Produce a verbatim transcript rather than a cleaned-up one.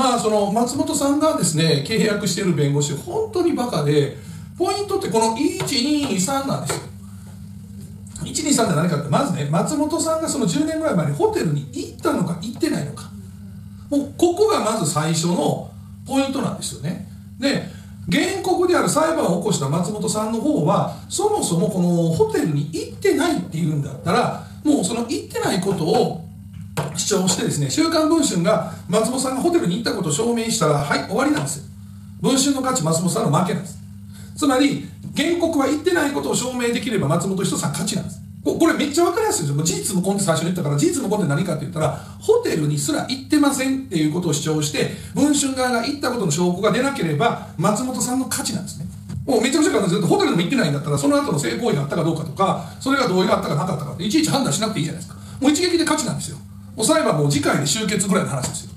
まあ、その松本さんがですね契約している弁護士、本当にバカで、ポイントってこのいちにさんなんですよ。いちにさんって何かって、まずね、松本さんがそのじゅうねんぐらい前にホテルに行ったのか行ってないのか、もうここがまず最初のポイントなんですよね。で、原告である裁判を起こした松本さんの方は、そもそもこのホテルに行ってないっていうんだったら、もうその行ってないことを主張してですね、週刊文春が松本さんがホテルに行ったことを証明したら、はい、終わりなんですよ。文春の勝ち、松本さんの負けなんです。つまり、原告は行ってないことを証明できれば松本人志さん勝ちなんです。これめっちゃ分かりやすいですよ。事実無根って最初に言ったから、事実無根って何かって言ったら、ホテルにすら行ってませんっていうことを主張して、文春側が行ったことの証拠が出なければ、松本さんの勝ちなんですね。もうめちゃくちゃ簡単です。ホテルにも行ってないんだったら、その後の性行為があったかどうかとか、それが同意があったかなかったかって、いちいち判断しなくていいじゃないですか。もう一撃で勝ちなんですよ。もう裁判もう次回で終結ぐらいの話ですよ。